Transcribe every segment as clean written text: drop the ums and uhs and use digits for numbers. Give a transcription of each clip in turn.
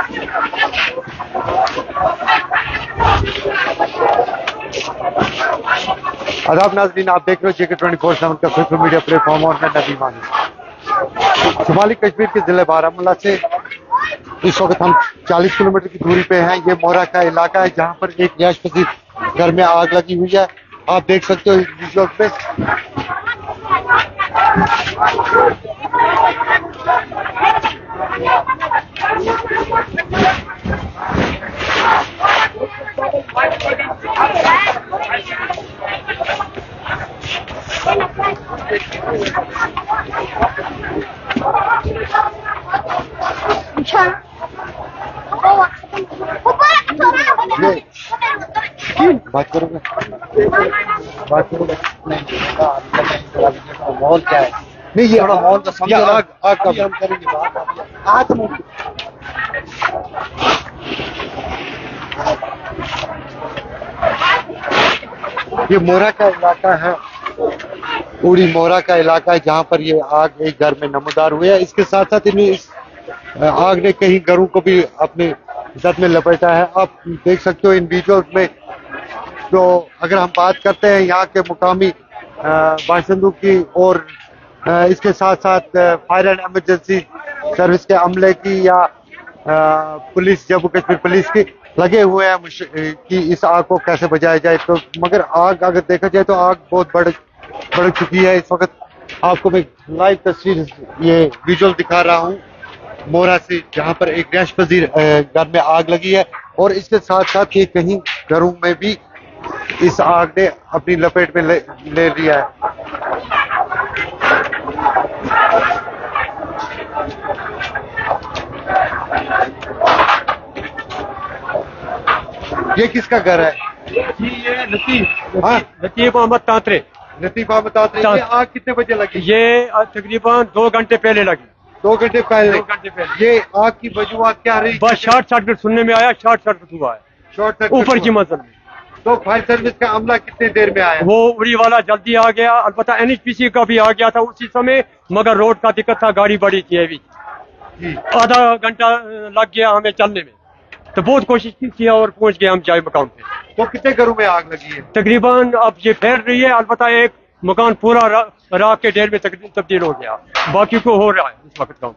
आदाब नाज़रीन, आप देख रहे हो JK 24/7 का सोशल मीडिया प्लेटफॉर्म। और मैं नदीम आलम शुमाली कश्मीर के जिले बारामूला से इस वक्त हम 40 किलोमीटर की दूरी पे हैं। ये मोहरा का इलाका है जहाँ पर एक NHPC घर में आग लगी हुई है। आप देख सकते हो विजुअल पे। बात करोगे माहौल क्या है? नहीं, ये थोड़ा माहौल तो समझो। आग का हम करेंगे बात। ये मोहरा का इलाका है, उरी मोहरा का इलाका है, जहाँ पर ये आग एक घर में नमदार हुई है। इसके साथ साथ इन्हें आग ने कहीं घरों को भी अपने साथ में लपेटा है। आप देख सकते हो इन वीडियो में। तो अगर हम बात करते हैं यहाँ के मुकामी बाशिंदों की और इसके साथ साथ फायर एंड एमरजेंसी सर्विस के अमले की या पुलिस, जम्मू कश्मीर पुलिस की लगे हुए हैं कि इस आग को कैसे बुझाया जाए। तो मगर आग अगर देखा जाए तो आग बहुत बढ़ चुकी है। इस वक्त आपको मैं लाइव तस्वीर ये विजुअल दिखा रहा हूँ मोहरा से, जहाँ पर एक NHPC घर में आग लगी है। और इसके साथ साथ ये कहीं घरों में भी इस आग ने अपनी लपेट में ले लिया है। ये किसका घर है? ये लतीफ अहमद तांत्रे। आग कितने बजे लगी? ये तकरीबन 2 घंटे पहले लगी। 2 घंटे पहले? 2 घंटे पहले। ये आग की वजूहत क्या रही? बस शॉर्ट सर्किट सुनने में आया। शॉर्ट सर्किट ऊपर की मंजिल। तो फायर सर्विस का अमला कितने देर में आया? वो उरी वाला जल्दी आ गया, अलबत्ता NHPC का भी आ गया था उसी समय, मगर रोड का दिक्कत था, गाड़ी बड़ी थी अभी। आधा घंटा लग गया हमें चलने में, तो बहुत कोशिश की और पहुंच गए हम जाए मकान पे। तो कितने घरों में आग लगी है? तकरीबन अब ये फैल रही है, अलबत्ता एक मकान पूरा रात के डेढ़ में तब्दील हो गया, बाकी को हो रहा है इस वक्त काम।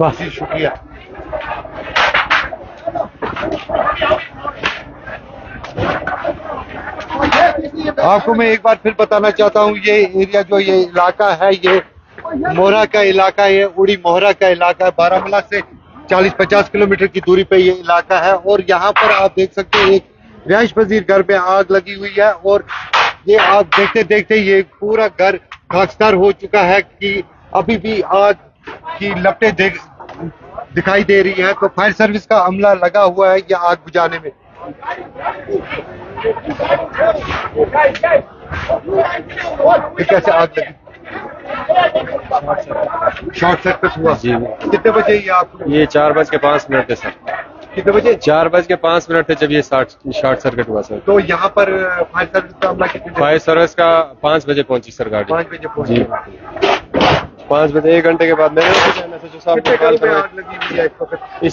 बस शुक्रिया। आपको मैं एक बार फिर बताना चाहता हूँ, ये एरिया जो ये इलाका है, ये मोहरा का इलाका है, उड़ी मोहरा का इलाका है। बारामूला से 40-50 किलोमीटर की दूरी पे ये इलाका है। और यहाँ पर आप देख सकते हैं एक NHPC घर में आग लगी हुई है। और ये आप देखते देखते ये पूरा घर खाकसार हो चुका है कि अभी भी आग की लपटें दिखाई दे रही है। तो फायर सर्विस का अमला लगा हुआ है यह आग बुझाने में। कैसे आग लगी? शॉर्ट सर्किट हुआ जी। कितने बजे ये आपको? ये 4:05 थे सर। कितने बजे? 4:05 थे जब ये शॉर्ट सर्किट हुआ सर। तो यहाँ पर फायर सर्विस का हमला कितने? फायर सर्विस का 5 बजे पहुंची सर गाड़ी। 5 बजे पहुंची। 5 बजे 1 घंटे के बाद मेरे इस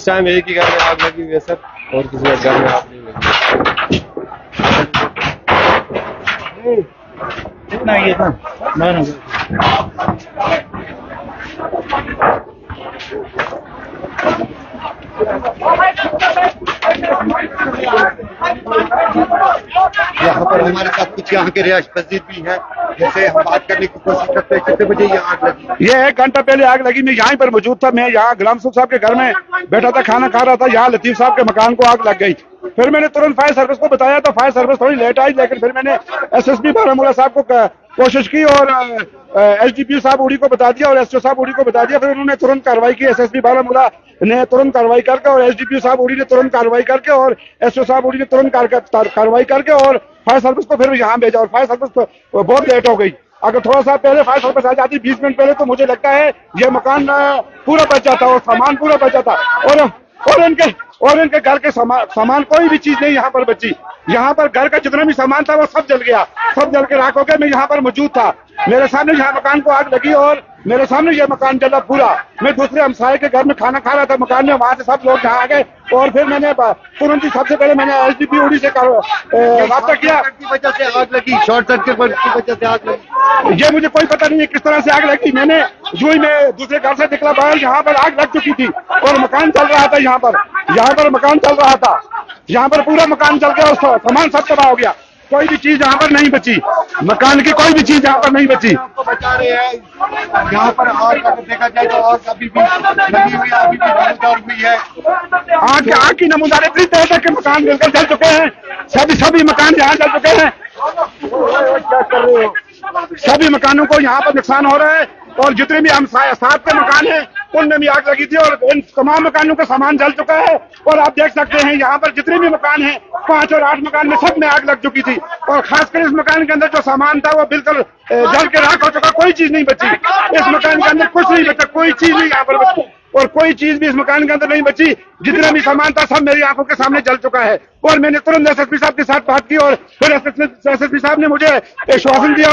टाइम एक ही घर में आग लगी हुई है सर, और किसी के घर में आग नहीं लगी। यहाँ पर हमारे साथ कुछ यहाँ के NHPC भी है, जैसे हम बात करने की कोशिश करते हैं। कितने बजे ये आग लगी? ये 1 घंटा पहले आग लगी। मैं यहाँ पर मौजूद था, मैं यहाँ ग्राम सेवक साहब के घर में बैठा था, खाना खा रहा था। यहाँ लतीफ साहब के मकान को आग लग गई। फिर मैंने तुरंत फायर सर्विस को बताया तो फायर सर्विस थोड़ी लेट आई, लेकिन फिर मैंने SSP बारामूला साहब को कोशिश की और SDPO साहब उड़ी को बता दिया और SO साहब उड़ी को बता दिया। फिर उन्होंने तुरंत कार्रवाई की। SSP बारामूला ने तुरंत कार्रवाई करके और SDPO साहब उड़ी ने तुरंत कार्रवाई करके और SO साहब उड़ी ने तुरंत कार्रवाई करके और फायर सर्विस को फिर यहाँ भेजा। और फायर सर्विस बहुत लेट हो गई। अगर थोड़ा सा पहले फायर सर्विस आ जाती 20 मिनट पहले, तो मुझे लगता है ये मकान पूरा बच जाता और सामान पूरा बच जाता। और इनके घर के सामान कोई भी चीज नहीं यहाँ पर बची। यहाँ पर घर का जितना भी सामान था वो सब जल गया, सब जल के राख हो गया। मैं यहाँ पर मौजूद था मेरे सामने यहाँ मकान को आग लगी और मेरे सामने ये मकान जला पूरा। मैं दूसरे हमसाये के घर में खाना खा रहा था मकान में, वहाँ से सब लोग यहाँ आ गए और फिर मैंने तुरंत ही सबसे पहले मैंने एसडीपीओ उड़ी से रब्ता किया। शॉर्ट सर्किट की वजह से आग लगी, ये मुझे कोई पता नहीं है किस तरह से आग लगी। मैंने जो ही मैं दूसरे घर से निकला बाहर, यहाँ पर आग लग चुकी थी और मकान चल रहा था। यहाँ पर मकान चल रहा था, यहाँ पर पूरा मकान चल गया और सामान सब तबाह हो गया। कोई भी चीज यहाँ पर नहीं बची, मकान की कोई भी चीज यहाँ पर नहीं बची। बचा रहे हैं यहाँ पर आग, अगर देखा जाए तो आग अभी भी लगी हुई है, अभी भी दौर हुई है। आग की नमूदारे इतनी तरह तक के मकान बिल्कुल जल चुके हैं, सभी मकान यहाँ जल चुके हैं। क्या कर रहे हो? सभी मकानों को यहाँ पर नुकसान हो रहा है और जितने भी हम 7 के मकान है उनमें भी आग लगी थी और इन तमाम मकानों का सामान जल चुका है। और आप देख सकते हैं यहाँ पर जितने भी मकान हैं 5 और 8 मकान में सब में आग लग चुकी थी और खासकर इस मकान के अंदर जो सामान था वो बिल्कुल जल के राख हो चुका। कोई चीज नहीं बची इस मकान के अंदर, कुछ नहीं बचा, कोई चीज नहीं यहाँ पर बची और कोई चीज भी इस मकान के अंदर नहीं बची। जितना भी सामान था सब मेरी आंखों के सामने जल चुका है। और मैंने तुरंत एसएसपी साहब के साथ बात की और फिर एसएसपी साहब ने मुझे आश्वासन दिया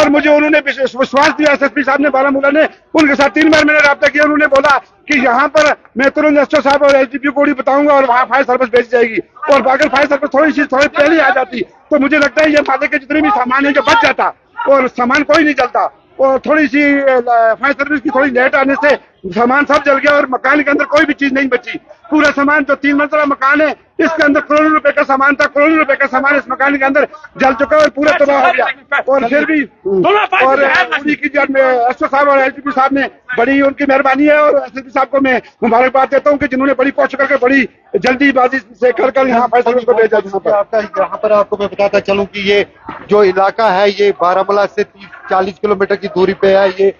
और मुझे उन्होंने विश्वास दिया। एसएसपी साहब ने बारामूला ने उनके साथ 3 बार मैंने राब्ता किया। उन्होंने बोला कि यहाँ पर मैं तुरंत एसओ साहब और एसडीपीओ को भी बताऊंगा और वहाँ फायर सर्विस भेजी जाएगी। और अगर फायर सर्विस थोड़ी पहले आ जाती तो मुझे लगता है ये माले के जितने भी सामान है जो बच जाता और सामान कोई नहीं जलता। और थोड़ी सी फायर सर्विस की थोड़ी लेट आने से सामान सब जल गया और मकान के अंदर कोई भी चीज नहीं बची। पूरा सामान जो 3 मंजिला मकान है इसके अंदर करोड़ों रुपए का सामान था, करोड़ों रुपए का सामान इस मकान के अंदर जल चुका है और पूरा तबाह हो गया। और फिर भी और उसी की एसओ साहब और एसडीपी साहब ने बड़ी उनकी मेहरबानी है और एसएसपी साहब को मैं मुबारकबाद देता हूँ कि जिन्होंने बड़ी कोशिश करके बड़ी जल्दीबाजी से कर यहाँ फायर सर्विस को भेजा। यहाँ पर आपको मैं बताता चलूँ की ये जो इलाका है ये बारामूला से 30-40 किलोमीटर की दूरी पे है।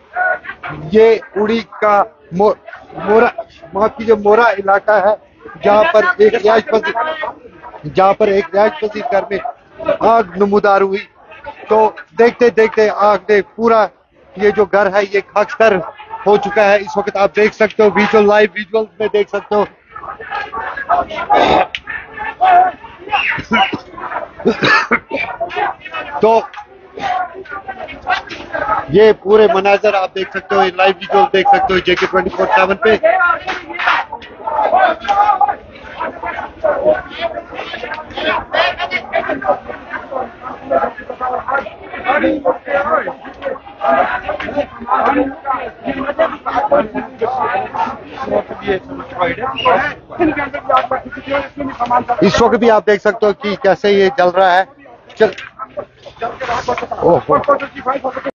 ये उड़ी का मोहरा, माफ कीजिए, मोहरा इलाका है जहाँ पर एक रिहायश पसीर घर में आग नमूदार हुई तो देखते देखते आग ने पूरा ये जो घर है ये खाकसर हो चुका है। इस वक्त आप देख सकते हो विजुअल, लाइव विजुअल में देख सकते हो। तो ये पूरे मनाजर आप देख सकते हो, लाइव विजुअल देख सकते हो JK 24/7 पे। इस वक्त भी आप देख सकते हो कि कैसे ये जल रहा है। चल ओह